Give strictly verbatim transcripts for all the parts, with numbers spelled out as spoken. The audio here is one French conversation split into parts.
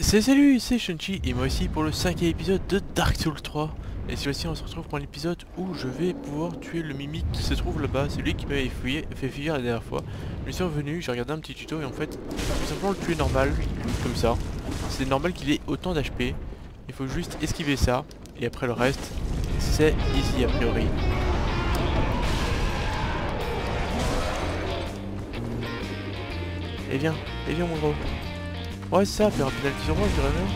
C'est salut, c'est Shunchi et moi aussi pour le cinquième épisode de Dark Souls trois. Et cette fois-ci on se retrouve pour l'épisode où je vais pouvoir tuer le mimique qui se trouve là-bas. C'est lui qui m'avait fait fuir la dernière fois. Je suis revenu, j'ai regardé un petit tuto et en fait tout simplement le tuer normal, comme ça. C'est normal qu'il ait autant d'H P. Il faut juste esquiver ça et après le reste c'est easy a priori. Et viens, et viens mon gros. Ouais c'est ça, faire un pénalty sur moi je dirais bien.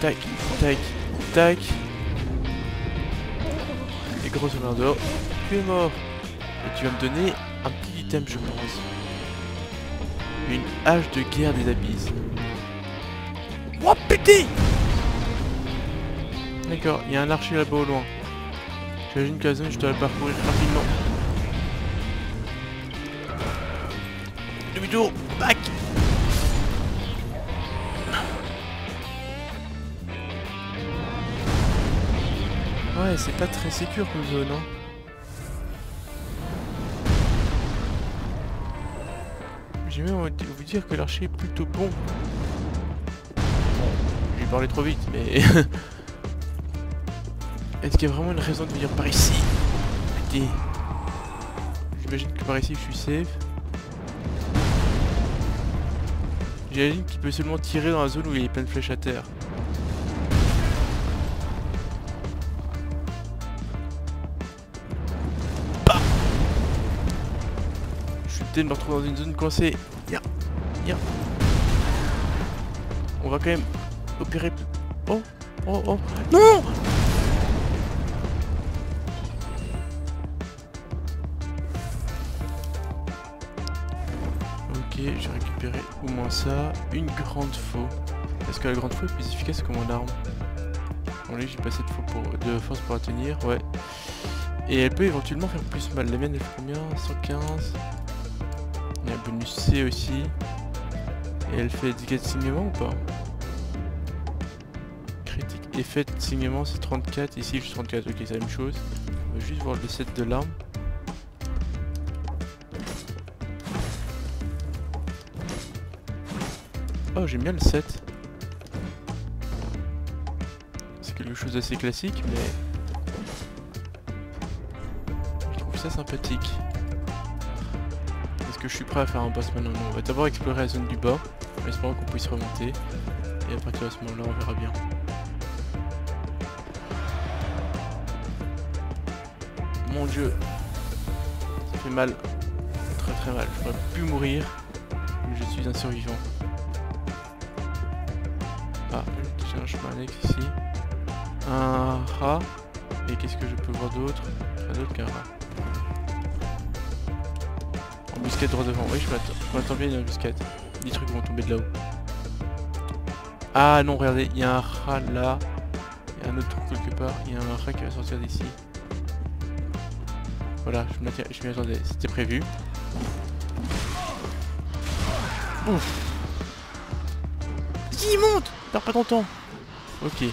Tac, tac, tac. Et grosse merde dehors, tu es mort. Et tu vas me donner un petit item je pense. Une hache de guerre des abysses. Oh putain. D'accord, il y a un archer là-bas au loin. J'imagine que la zone, je dois la parcourir rapidement. Demi-tour, back. Ouais, c'est pas très sécure comme zone, hein. J'ai même envie de vous dire que l'archer est plutôt bon. J'ai parlé trop vite, mais... Est-ce qu'il y a vraiment une raison de venir par ici? J'imagine que par ici je suis safe. J'imagine qu'il peut seulement tirer dans la zone où il y a plein de flèches à terre. Bah je suis peut-être me retrouver dans une zone coincée. Viens, viens. On va quand même opérer... Oh, oh, oh. Non! J'ai récupéré au moins ça, une grande faux. Est-ce que la grande faux est plus efficace que mon arme? Bon, lui j'ai pas assez de, faux pour, de force pour la tenir, ouais. Et elle peut éventuellement faire plus mal. La mienne elle fait combien? cent quinze. Il y a un bonus C aussi. Et elle fait dégâts de saignement ou pas? Critique. Effet de saignement c'est trente-quatre. Ici je suis trente-quatre, ok c'est la même chose. On va juste voir le set de l'arme. Oh, j'aime bien le sept. C'est quelque chose d'assez classique, mais... je trouve ça sympathique. Est-ce que je suis prêt à faire un boss maintenant? Non, on va d'abord explorer la zone du bas, en espérant qu'on puisse remonter. Et à partir de ce moment-là, on verra bien. Mon dieu. Ça fait mal. Très très mal. Je pourrais plus mourir, mais je suis un survivant. Ah, j'ai un chemin annexe ici. Un rat. Et qu'est-ce que je peux voir d'autre? Rien d'autre qu'un rat. Embuscade droit devant. Oui, je m'attends bien à une embuscade. Des trucs vont tomber de là-haut. Ah non, regardez, il y a un rat là. Il y a un autre truc quelque part. Il y a un rat qui va sortir d'ici. Voilà, je m'y attendais. C'était prévu. Ouf. Il monte. Perds pas ton temps. Ok.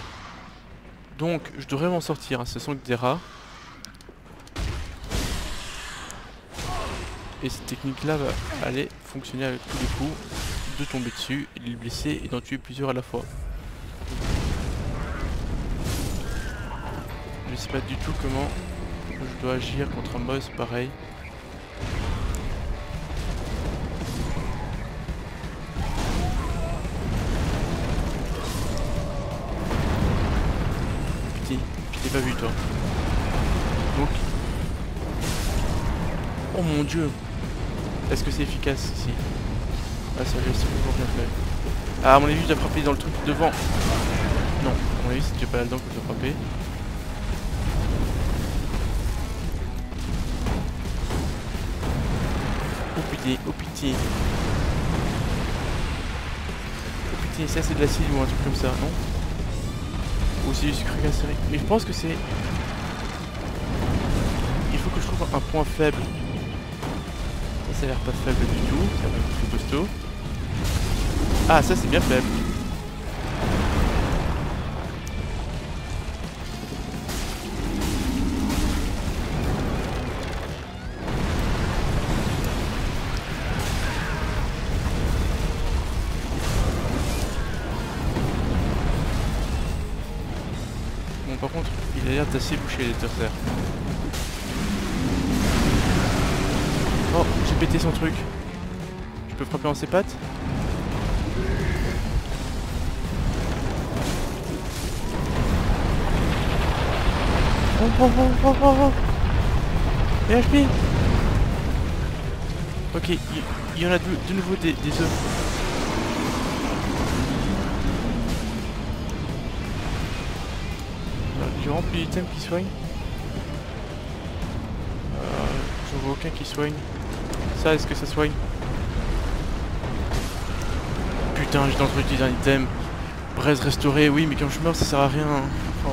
Donc je devrais m'en sortir, hein. Ce sont que des rats. Et cette technique là va aller fonctionner avec tous les coups. De tomber dessus, de les blesser et d'en tuer plusieurs à la fois. Je sais pas du tout comment je dois agir contre un boss pareil. Pas vu toi. Donc oh mon dieu. Est-ce que c'est efficace ici? Ah ça j'ai super bien fait. Ah à mon avis je dois frapper dans le truc devant. Non, à mon avis c'est déjà pas là-dedans que je dois frapper. Oh putain, oh putain. Oh putain, ça c'est de l'acide ou un truc comme ça, non? Ou c'est du sucre glycérique. Mais je pense que c'est... il faut que je trouve un point faible. Ça, ça a l'air pas faible du tout. Ça va être plus costaud. Ah, ça c'est bien faible. merde, t'as assez bouché les torseurs. Oh, j'ai pété son truc. Je peux frapper en ses pattes? Oh oh oh oh oh oh. Et H P. Ok, il y, y en a de, de nouveau des, des œufs. J'ai rempli d'items qui soignent. Euh, J'en vois aucun qui soigne. Ça, est-ce que ça soigne? Putain, j'ai tenté d'utiliser un item. Braise restaurée, oui, mais quand je meurs, ça sert à rien. Oh.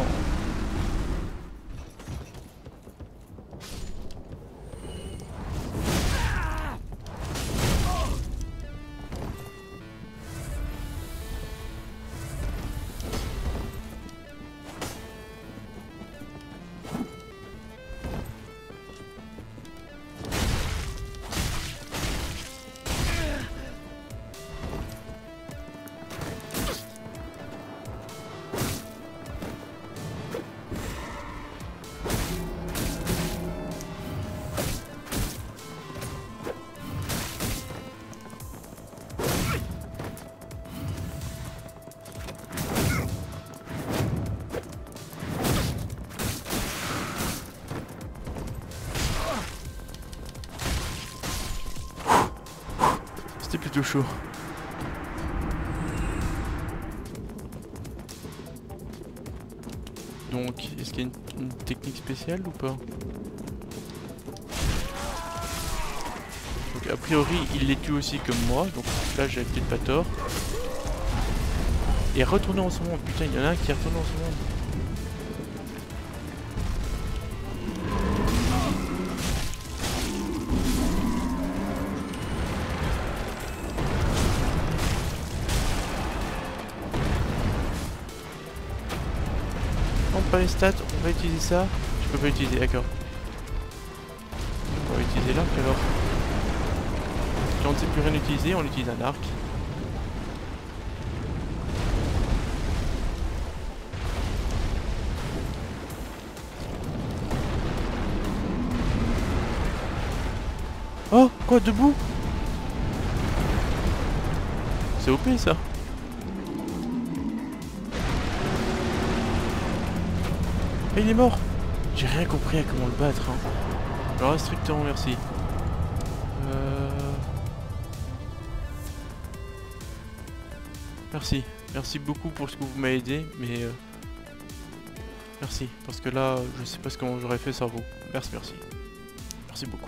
C'était plutôt chaud. Donc, est-ce qu'il y a une, une technique spéciale ou pas? Donc, a priori, il les tue aussi comme moi. Donc là, j'avais peut-être pas tort. Et retourner en ce moment. Putain, il y en a un qui est retourné en ce moment. Pas les stats, on va utiliser ça. Je peux pas l'utiliser, d'accord. On va utiliser l'arc alors. Quand on ne sait plus rien utiliser, on utilise un arc. Oh, quoi, debout? C'est O P ça. Et il est mort. J'ai rien compris à comment le battre. Hein. Alors strictement merci. Euh... Merci. Merci beaucoup pour ce que vous m'avez aidé, mais... Euh... Merci, parce que là, je sais pas ce que j'aurais fait sans vous. Merci, merci. Merci beaucoup.